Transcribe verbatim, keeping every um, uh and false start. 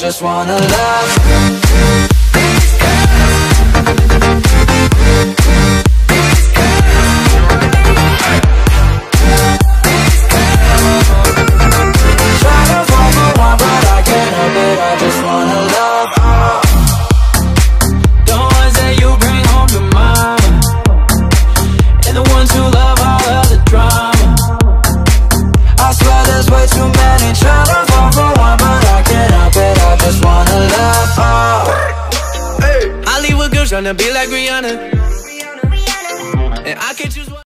just wanna love. Tryna be like Rihanna, and I can choose one.